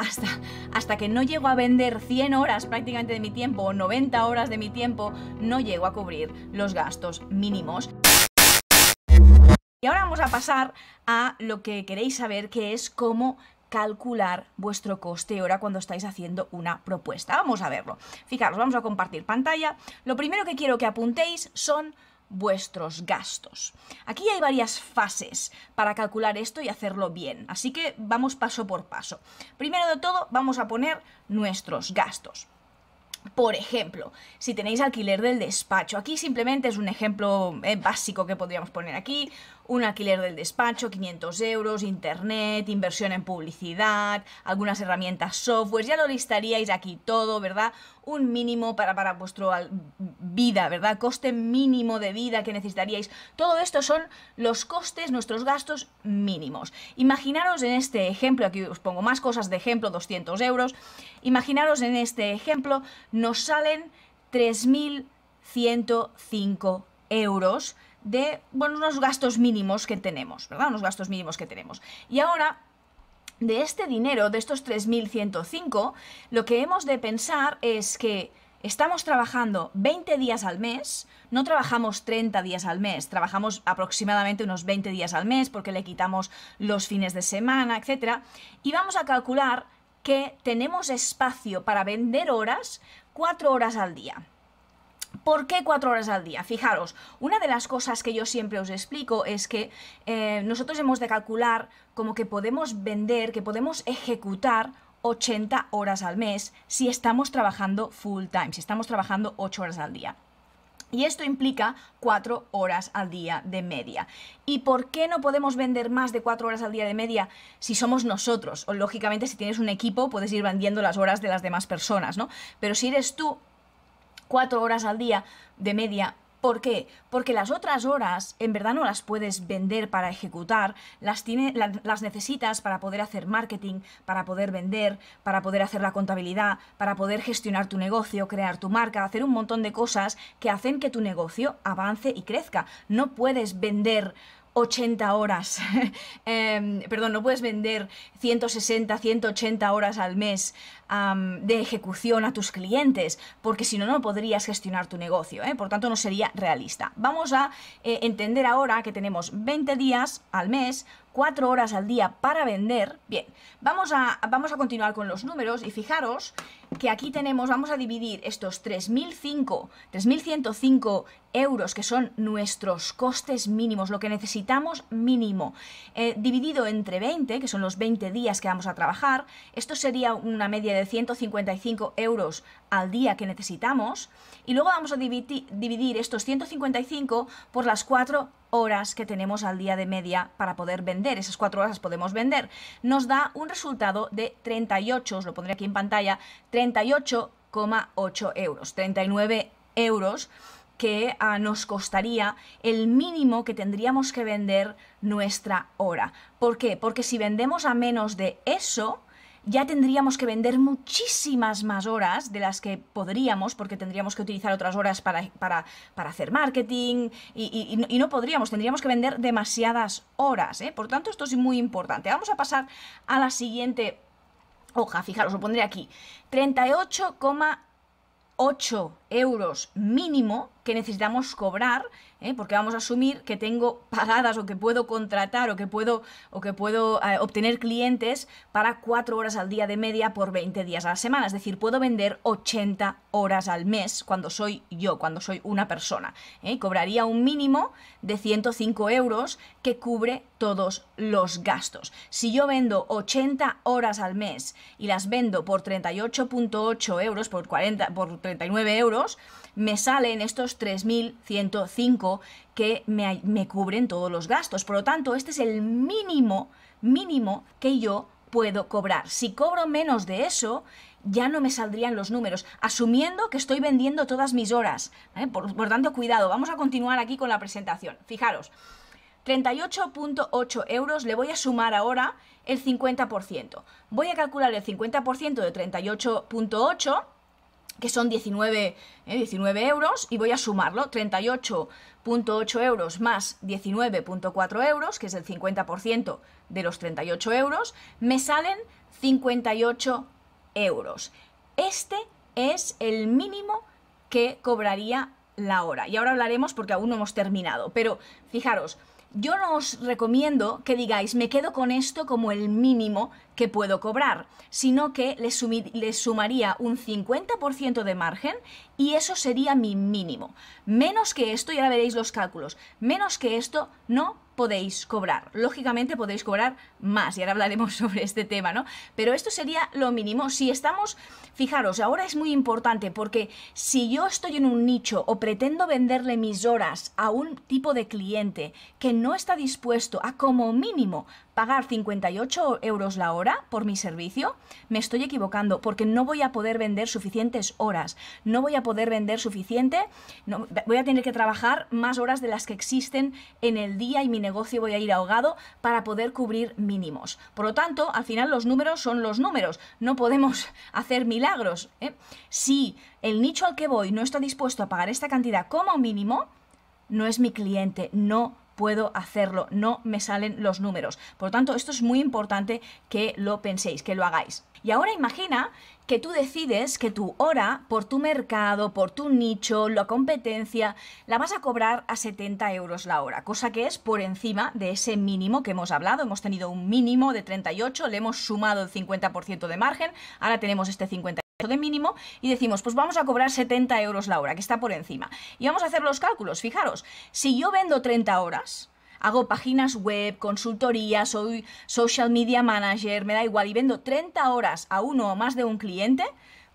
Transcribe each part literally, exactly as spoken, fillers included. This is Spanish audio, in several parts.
hasta, hasta que no llego a vender cien horas prácticamente de mi tiempo o noventa horas de mi tiempo, no llego a cubrir los gastos mínimos. Y ahora vamos a pasar a lo que queréis saber, que es cómo calcular vuestro coste hora cuando estáis haciendo una propuesta. Vamos a verlo. Fijaros, vamos a compartir pantalla. Lo primero que quiero que apuntéis son vuestros gastos. Aquí hay varias fases para calcular esto y hacerlo bien, así que vamos paso por paso. Primero de todo, vamos a poner nuestros gastos. Por ejemplo, si tenéis alquiler del despacho, aquí simplemente es un ejemplo eh, básico que podríamos poner aquí, un alquiler del despacho, quinientos euros, internet, inversión en publicidad, algunas herramientas software, ya lo listaríais aquí todo, ¿verdad? Un mínimo para, para vuestra vida, ¿verdad? Coste mínimo de vida que necesitaríais. Todo esto son los costes, nuestros gastos mínimos. Imaginaros en este ejemplo, aquí os pongo más cosas de ejemplo, doscientos euros, imaginaros en este ejemplo, nos salen tres mil ciento cinco euros de, bueno, unos gastos mínimos que tenemos, ¿verdad? Unos gastos mínimos que tenemos. Y ahora, de este dinero, de estos tres mil ciento cinco, lo que hemos de pensar es que estamos trabajando veinte días al mes, no trabajamos treinta días al mes, trabajamos aproximadamente unos veinte días al mes porque le quitamos los fines de semana, etcétera. Y vamos a calcular que tenemos espacio para vender horas cuatro horas al día. ¿Por qué cuatro horas al día? Fijaros, una de las cosas que yo siempre os explico es que eh, nosotros hemos de calcular como que podemos vender, que podemos ejecutar ochenta horas al mes si estamos trabajando full time, si estamos trabajando ocho horas al día. Y esto implica cuatro horas al día de media. ¿Y por qué no podemos vender más de cuatro horas al día de media si somos nosotros? O lógicamente si tienes un equipo puedes ir vendiendo las horas de las demás personas, ¿no? Pero si eres tú, cuatro horas al día de media. ¿Por qué? Porque las otras horas en verdad no las puedes vender para ejecutar, las, tiene, la, las necesitas para poder hacer marketing, para poder vender, para poder hacer la contabilidad, para poder gestionar tu negocio, crear tu marca, hacer un montón de cosas que hacen que tu negocio avance y crezca. No puedes vender ochenta horas, eh, perdón, no puedes vender ciento sesenta, ciento ochenta horas al mes um, de ejecución a tus clientes, porque si no, no podrías gestionar tu negocio, ¿eh? Por tanto no sería realista. Vamos a eh, entender ahora que tenemos veinte días al mes, cuatro horas al día para vender. Bien, vamos a, vamos a continuar con los números y fijaros que aquí tenemos, vamos a dividir estos tres mil ciento cinco euros que son nuestros costes mínimos, lo que necesitamos mínimo, eh, dividido entre veinte, que son los veinte días que vamos a trabajar. Esto sería una media de ciento cincuenta y cinco euros al día que necesitamos, y luego vamos a dividir, dividir estos ciento cincuenta y cinco por las cuatro horas que tenemos al día de media para poder vender. Esas cuatro horas las podemos vender. Nos da un resultado de treinta y ocho, os lo pondré aquí en pantalla, treinta y ocho coma ocho euros, treinta y nueve euros que uh, nos costaría el mínimo que tendríamos que vender nuestra hora. ¿Por qué? Porque si vendemos a menos de eso, ya tendríamos que vender muchísimas más horas de las que podríamos, porque tendríamos que utilizar otras horas para, para, para hacer marketing y, y, y no podríamos, tendríamos que vender demasiadas horas, ¿eh? Por tanto, esto es muy importante. Vamos a pasar a la siguiente hoja, fijaros, lo pondré aquí, treinta y ocho coma ocho euros mínimo que necesitamos cobrar, ¿eh? Porque vamos a asumir que tengo pagadas o que puedo contratar o que puedo, o que puedo eh, obtener clientes para cuatro horas al día de media por veinte días a la semana, es decir, puedo vender ochenta horas al mes cuando soy yo, cuando soy una persona, ¿eh? Cobraría un mínimo de ciento cinco euros que cubre todos los gastos. Si yo vendo ochenta horas al mes y las vendo por treinta y ocho coma ocho euros, por, cuarenta, por treinta y nueve euros, me salen estos tres mil ciento cinco que me, me cubren todos los gastos. Por lo tanto, este es el mínimo, mínimo que yo puedo cobrar. Si cobro menos de eso, ya no me saldrían los números, asumiendo que estoy vendiendo todas mis horas, ¿eh? Por, por tanto, cuidado. Vamos a continuar aquí con la presentación. Fijaros, treinta y ocho coma ocho euros, le voy a sumar ahora el cincuenta por ciento. Voy a calcular el cincuenta por ciento de treinta y ocho coma ocho, que son diecinueve euros, y voy a sumarlo, treinta y ocho coma ocho euros más diecinueve coma cuatro euros, que es el cincuenta por ciento de los treinta y ocho euros, me salen cincuenta y ocho euros. Este es el mínimo que cobraría la hora. Y ahora hablaremos porque aún no hemos terminado. Pero fijaros, yo no os recomiendo que digáis, me quedo con esto como el mínimo que puedo cobrar, sino que le, sumi- le sumaría un cincuenta por ciento de margen y eso sería mi mínimo. Menos que esto, y ahora veréis los cálculos, menos que esto no podéis cobrar. Lógicamente podéis cobrar más y ahora hablaremos sobre este tema, ¿no? Pero esto sería lo mínimo. Si estamos, fijaros, ahora es muy importante porque si yo estoy en un nicho o pretendo venderle mis horas a un tipo de cliente que no está dispuesto a como mínimo pagar cincuenta y ocho euros la hora por mi servicio, me estoy equivocando porque no voy a poder vender suficientes horas, no voy a poder vender suficiente, no, voy a tener que trabajar más horas de las que existen en el día y mi negocio voy a ir ahogado para poder cubrir mínimos. Por lo tanto, al final los números son los números, no podemos hacer milagros, ¿eh? Si el nicho al que voy no está dispuesto a pagar esta cantidad como mínimo, no es mi cliente, no puedo hacerlo, no me salen los números. Por lo tanto, esto es muy importante que lo penséis, que lo hagáis. Y ahora imagina que tú decides que tu hora, por tu mercado, por tu nicho, la competencia, la vas a cobrar a setenta euros la hora, cosa que es por encima de ese mínimo que hemos hablado. Hemos tenido un mínimo de treinta y ocho, le hemos sumado el cincuenta por ciento de margen, ahora tenemos este cincuenta por ciento de mínimo y decimos, pues vamos a cobrar setenta euros la hora, que está por encima. Y vamos a hacer los cálculos. Fijaros, si yo vendo treinta horas, hago páginas web, consultoría, soy social media manager, me da igual, y vendo treinta horas a uno o más de un cliente,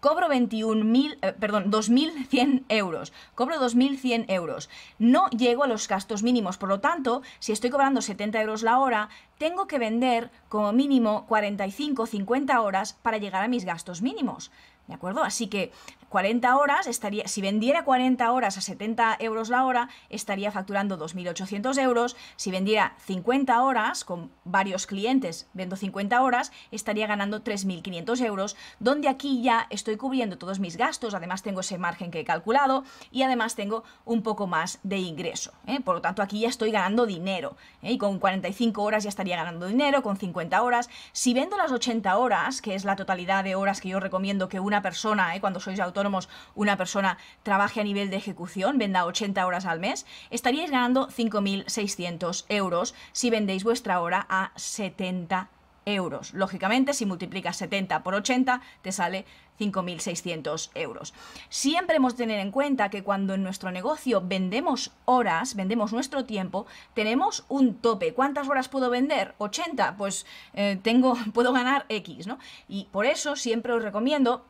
cobro veintiún mil, eh, perdón, dos mil cien euros. Cobro dos mil cien euros. No llego a los gastos mínimos. Por lo tanto, si estoy cobrando setenta euros la hora, tengo que vender como mínimo cuarenta y cinco, cincuenta horas para llegar a mis gastos mínimos. ¿De acuerdo? Así que cuarenta horas estaría, si vendiera cuarenta horas a setenta euros la hora, estaría facturando dos mil ochocientos euros. Si vendiera cincuenta horas con varios clientes, vendo cincuenta horas, estaría ganando tres mil quinientos euros, donde aquí ya estoy cubriendo todos mis gastos, además tengo ese margen que he calculado y además tengo un poco más de ingreso, ¿eh? Por lo tanto, aquí ya estoy ganando dinero, ¿eh? Y con cuarenta y cinco horas ya estaría ganando dinero, con cincuenta horas. Si vendo las ochenta horas, que es la totalidad de horas que yo recomiendo que una persona, ¿eh? Cuando sois autónomos, una persona trabaje a nivel de ejecución, venda ochenta horas al mes, estaríais ganando cinco mil seiscientos euros si vendéis vuestra hora a setenta euros. Lógicamente, si multiplicas setenta por ochenta, te sale cinco mil seiscientos euros. Siempre hemos de tener en cuenta que cuando en nuestro negocio vendemos horas, vendemos nuestro tiempo, tenemos un tope. ¿Cuántas horas puedo vender? ochenta. Pues eh, tengo, puedo ganar X, ¿no? Y por eso siempre os recomiendo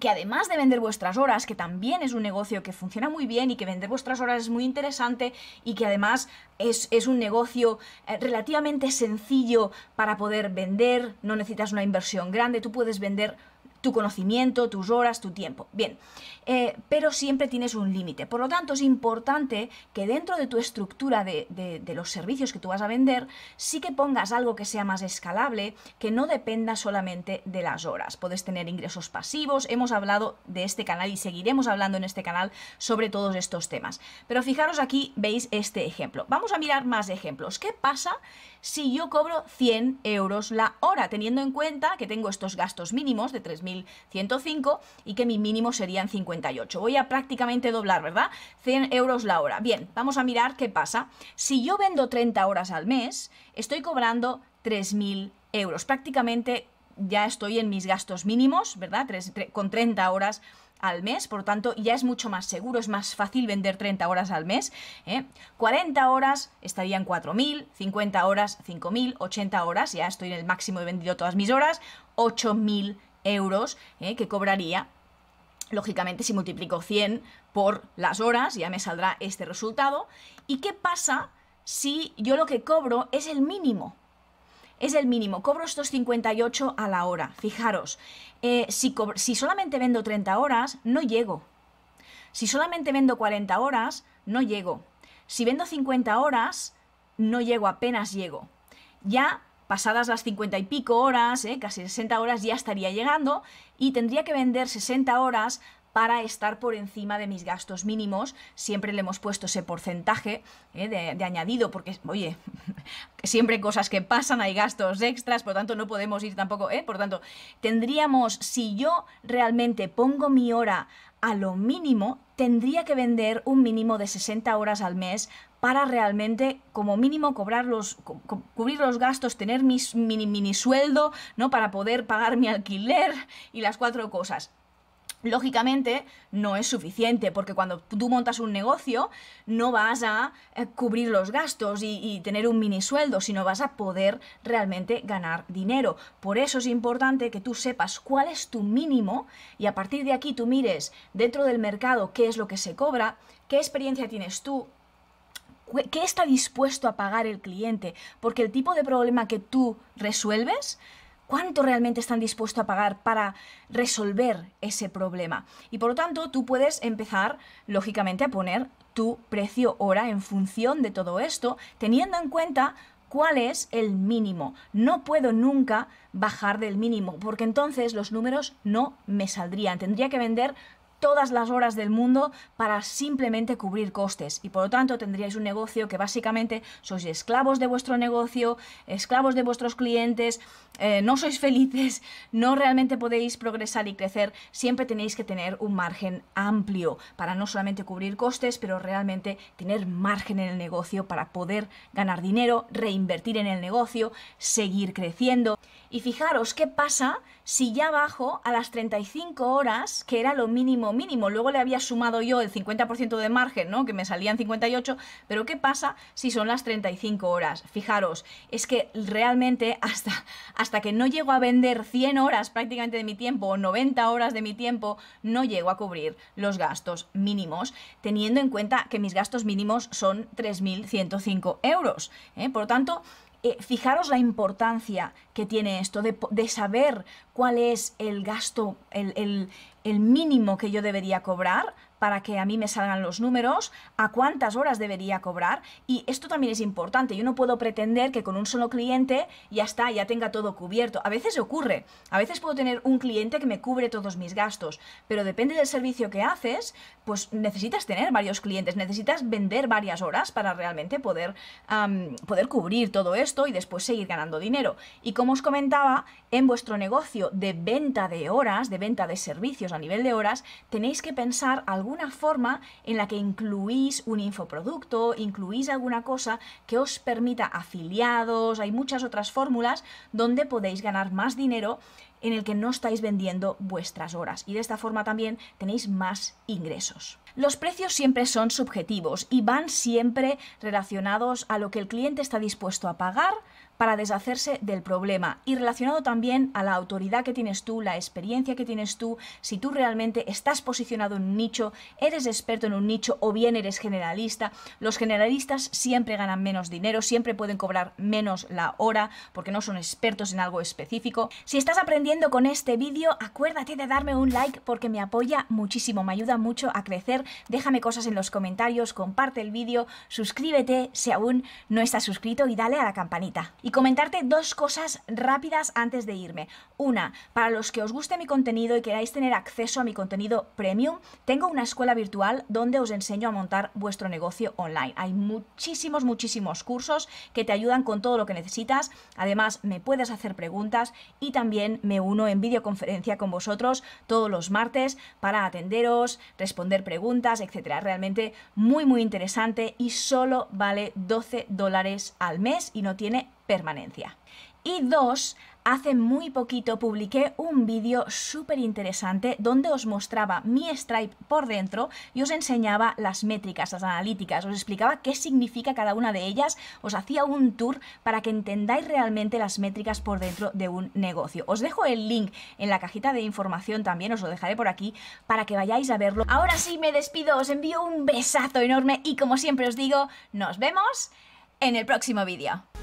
que además de vender vuestras horas, que también es un negocio que funciona muy bien y que vender vuestras horas es muy interesante y que además es, es un negocio relativamente sencillo para poder vender, no necesitas una inversión grande, tú puedes vender tu conocimiento, tus horas, tu tiempo. Bien, eh, pero siempre tienes un límite. Por lo tanto, es importante que dentro de tu estructura de, de, de los servicios que tú vas a vender, sí que pongas algo que sea más escalable, que no dependa solamente de las horas. Puedes tener ingresos pasivos. Hemos hablado de este canal y seguiremos hablando en este canal sobre todos estos temas. Pero fijaros, aquí veis este ejemplo. Vamos a mirar más ejemplos. ¿Qué pasa si yo cobro cien euros la hora, teniendo en cuenta que tengo estos gastos mínimos de tres mil ciento cinco y que mi mínimo serían cincuenta y ocho. Voy a prácticamente doblar, ¿verdad? cien euros la hora. Bien, vamos a mirar qué pasa. Si yo vendo treinta horas al mes, estoy cobrando tres mil euros. Prácticamente ya estoy en mis gastos mínimos, ¿verdad? Con treinta horas al mes, por tanto, ya es mucho más seguro, es más fácil vender treinta horas al mes, ¿eh? cuarenta horas estarían cuatro mil, cincuenta horas cinco mil, ochenta horas, ya estoy en el máximo, he vendido todas mis horas, ocho mil euros eh, que cobraría. Lógicamente, si multiplico cien por las horas, ya me saldrá este resultado. ¿Y qué pasa si yo lo que cobro es el mínimo? Es el mínimo, cobro estos cincuenta y ocho a la hora. Fijaros, eh, si, si solamente vendo treinta horas, no llego. Si solamente vendo cuarenta horas, no llego. Si vendo cincuenta horas, no llego, apenas llego. Ya pasadas las cincuenta y pico horas, eh, casi sesenta horas, ya estaría llegando y tendría que vender sesenta horas para estar por encima de mis gastos mínimos. Siempre le hemos puesto ese porcentaje eh, de, de añadido porque, oye, siempre hay cosas que pasan, hay gastos extras, por lo tanto no podemos ir tampoco, ¿eh? Por lo tanto, tendríamos, si yo realmente pongo mi hora a lo mínimo, tendría que vender un mínimo de sesenta horas al mes para realmente, como mínimo, cobrar los, co cubrir los gastos, tener mis mini, mini sueldo, ¿no? Para poder pagar mi alquiler y las cuatro cosas. Lógicamente no es suficiente porque cuando tú montas un negocio no vas a eh, cubrir los gastos y, y tener un mini sueldo, sino vas a poder realmente ganar dinero. Por eso es importante que tú sepas cuál es tu mínimo y a partir de aquí tú mires dentro del mercado qué es lo que se cobra, qué experiencia tienes tú, qué está dispuesto a pagar el cliente, porque el tipo de problema que tú resuelves, ¿cuánto realmente están dispuestos a pagar para resolver ese problema? Y por lo tanto, tú puedes empezar, lógicamente, a poner tu precio hora en función de todo esto, teniendo en cuenta cuál es el mínimo. No puedo nunca bajar del mínimo, porque entonces los números no me saldrían. Tendría que vender todas las horas del mundo para simplemente cubrir costes y por lo tanto tendríais un negocio que básicamente sois esclavos de vuestro negocio, esclavos de vuestros clientes, eh, no sois felices, no realmente podéis progresar y crecer. Siempre tenéis que tener un margen amplio para no solamente cubrir costes, pero realmente tener margen en el negocio para poder ganar dinero, reinvertir en el negocio, seguir creciendo. Y fijaros qué pasa si ya bajo a las treinta y cinco horas, que era lo mínimo mínimo, luego le había sumado yo el cincuenta por ciento de margen, ¿no? Que me salían cincuenta y ocho, pero ¿qué pasa si son las treinta y cinco horas? Fijaros, es que realmente hasta, hasta que no llego a vender cien horas prácticamente de mi tiempo o noventa horas de mi tiempo, no llego a cubrir los gastos mínimos, teniendo en cuenta que mis gastos mínimos son tres mil ciento cinco euros, ¿eh? Por lo tanto, Eh, fijaros la importancia que tiene esto de, de saber cuál es el gasto, el, el, el mínimo que yo debería cobrar para que a mí me salgan los números, a cuántas horas debería cobrar. Y esto también es importante, yo no puedo pretender que con un solo cliente ya está, ya tenga todo cubierto. A veces ocurre, a veces puedo tener un cliente que me cubre todos mis gastos, pero depende del servicio que haces, pues necesitas tener varios clientes, necesitas vender varias horas para realmente poder, um, poder cubrir todo esto y después seguir ganando dinero. Y como os comentaba, en vuestro negocio de venta de horas, de venta de servicios a nivel de horas, tenéis que pensar algún una forma en la que incluís un infoproducto, incluís alguna cosa que os permita afiliados, hay muchas otras fórmulas donde podéis ganar más dinero en el que no estáis vendiendo vuestras horas y de esta forma también tenéis más ingresos. Los precios siempre son subjetivos y van siempre relacionados a lo que el cliente está dispuesto a pagar para deshacerse del problema y relacionado también a la autoridad que tienes tú, la experiencia que tienes tú, si tú realmente estás posicionado en un nicho, eres experto en un nicho o bien eres generalista. Los generalistas siempre ganan menos dinero, siempre pueden cobrar menos la hora porque no son expertos en algo específico. Si estás aprendiendo con este vídeo, acuérdate de darme un like porque me apoya muchísimo, me ayuda mucho a crecer. Déjame cosas en los comentarios, comparte el vídeo, suscríbete si aún no estás suscrito y dale a la campanita. Y comentarte dos cosas rápidas antes de irme. Una, para los que os guste mi contenido y queráis tener acceso a mi contenido premium, tengo una escuela virtual donde os enseño a montar vuestro negocio online. Hay muchísimos, muchísimos cursos que te ayudan con todo lo que necesitas. Además, me puedes hacer preguntas y también me uno en videoconferencia con vosotros todos los martes para atenderos, responder preguntas, etcétera. Realmente muy, muy interesante y solo vale doce dólares al mes y no tiene permanencia. Y dos, hace muy poquito publiqué un vídeo súper interesante donde os mostraba mi Stripe por dentro y os enseñaba las métricas, las analíticas, os explicaba qué significa cada una de ellas, os hacía un tour para que entendáis realmente las métricas por dentro de un negocio. Os dejo el link en la cajita de información también, os lo dejaré por aquí para que vayáis a verlo. Ahora sí me despido, os envío un besazo enorme y como siempre os digo, nos vemos en el próximo vídeo.